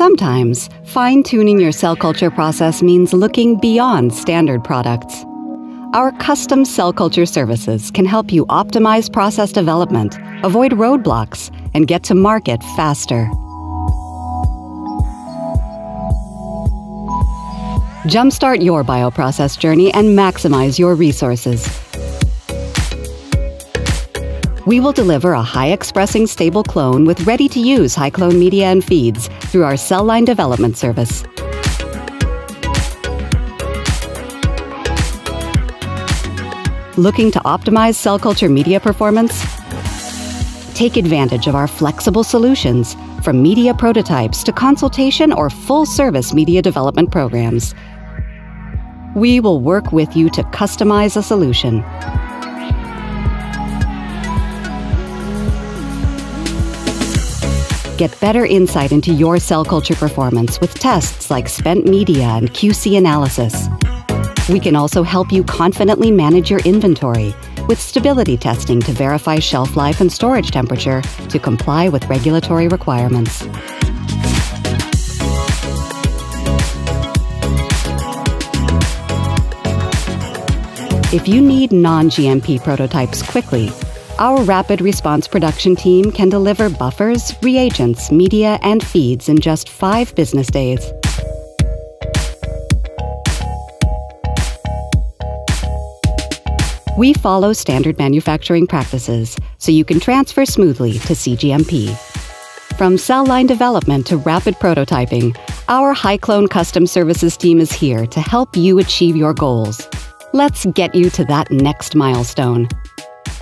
Sometimes, fine-tuning your cell culture process means looking beyond standard products. Our custom cell culture services can help you optimize process development, avoid roadblocks, and get to market faster. Jumpstart your bioprocess journey and maximize your resources. We will deliver a high-expressing stable clone with ready-to-use HyClone media and feeds through our cell line development service. Looking to optimize cell culture media performance? Take advantage of our flexible solutions, from media prototypes to consultation or full-service media development programs. We will work with you to customize a solution. Get better insight into your cell culture performance with tests like spent media and QC analysis. We can also help you confidently manage your inventory with stability testing to verify shelf life and storage temperature to comply with regulatory requirements. If you need non-GMP prototypes quickly, our rapid response production team can deliver buffers, reagents, media, and feeds in just 5 business days. We follow standard manufacturing practices so you can transfer smoothly to CGMP. From cell line development to rapid prototyping, our HyClone Custom Services team is here to help you achieve your goals. Let's get you to that next milestone.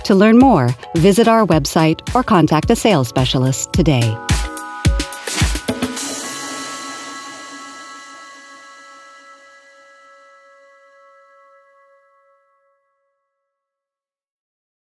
To learn more, visit our website or contact a sales specialist today.